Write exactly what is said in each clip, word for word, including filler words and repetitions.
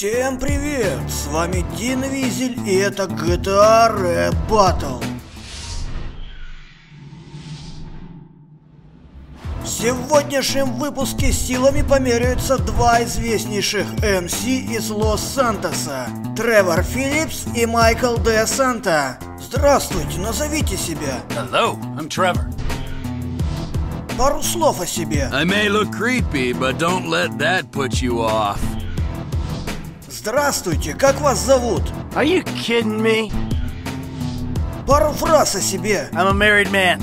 Всем привет! С вами Дин Визель и это джи ти эй Rap Battle. В сегодняшнем выпуске силами померяются два известнейших эм си из Лос-Сантоса. Тревор Филлипс и Майкл Де Санта. Здравствуйте, назовите себя. Hello, I'm Trevor. Пару слов о себе. I may look creepy, but don't let that put you off. Здравствуйте, как вас зовут? Are you kidding me? Пару фраз о себе. I'm a married man.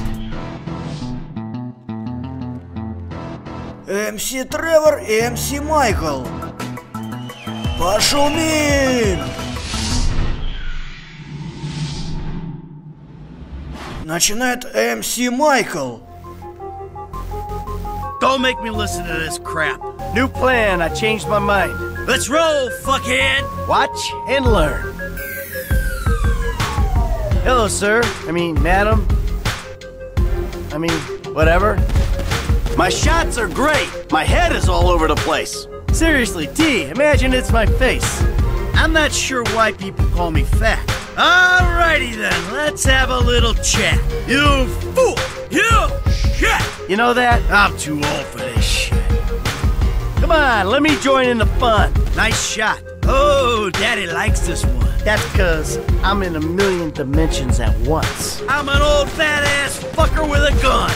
эм си Тревор и эм си Майкл. Пошумим! Начинает эм си Майкл. Don't make me listen to this crap. New plan, I changed my mind. Let's roll, fuckhead! Watch and learn. Hello, sir. I mean, madam. I mean, whatever. My shots are great. My head is all over the place. Seriously, T, imagine it's my face. I'm not sure why people call me fat. Alrighty then, let's have a little chat. You fool! You shit! You know that? I'm too old for this shit. Come on, let me join in the fun. Nice shot. Oh, daddy likes this one. That's because I'm in a million dimensions at once. I'm an old fat-ass fucker with a gun.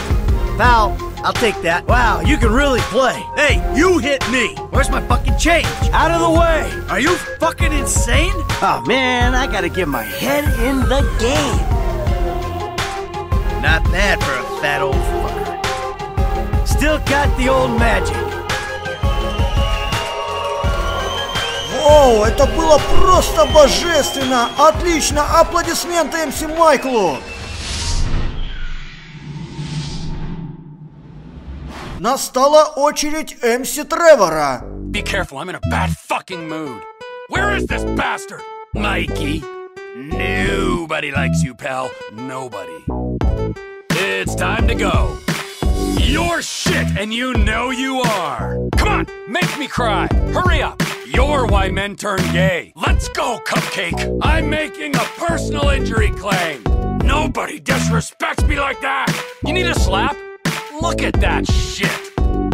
Foul, I'll take that. Wow, you can really play. Hey, you hit me. Where's my fucking change? Out of the way. Are you fucking insane? Oh, man, I gotta get my head in the game. Not bad for a fat old fucker. Still got the old magic. Оу, это было просто божественно! Отлично! Аплодисменты эм си Майклу! Настала очередь эм си Тревора. Be careful, I'm in a bad fucking mood. Where is this bastard? Mikey, nobody likes you, pal. Nobody. It's time to go. You're shit, and you know you are. Come on, make me cry. Hurry up. You're why men turn gay. Let's go, Cupcake. I'm making a personal injury claim. Nobody disrespects me like that. You need a slap? Look at that shit.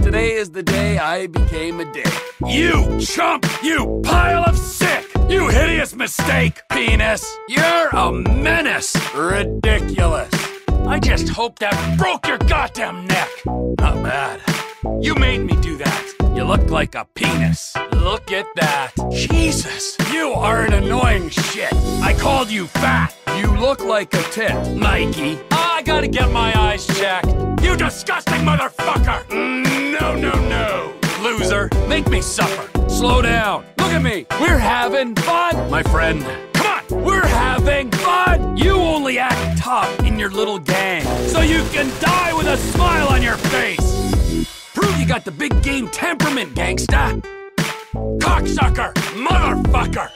Today is the day I became a dick. You chump, you pile of sick. You hideous mistake, penis. You're a menace. Ridiculous. I just hope that broke your goddamn neck. Not bad. You made me do that. You look like a penis. Look at that. Jesus, you are an annoying shit. I called you fat. You look like a tit, Mikey. I gotta get my eyes checked. You disgusting motherfucker. No, no, no. Loser, make me suffer. Slow down. Look at me. We're having fun, my friend. Come on, we're having fun. You only act tough in your little gang, so you can die with a smile on your face. Prove you got the big game temperament, gangsta! Cocksucker! Motherfucker!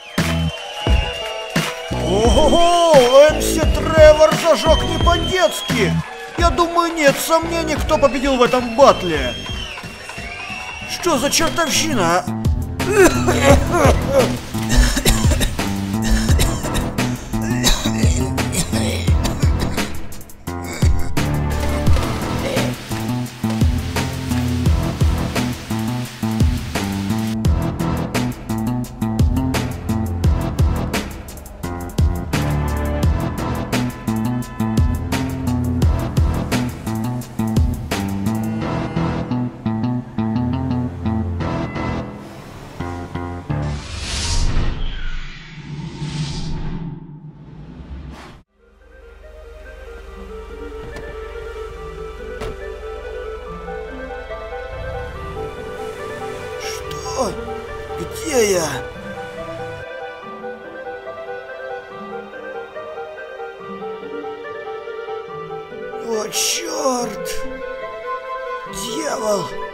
Ого-го! эм си Тревор зажег не по-детски! Я думаю, нет сомнений, кто победил в этом батле! Что за чертовщина? Где я? О, черт! Дьявол!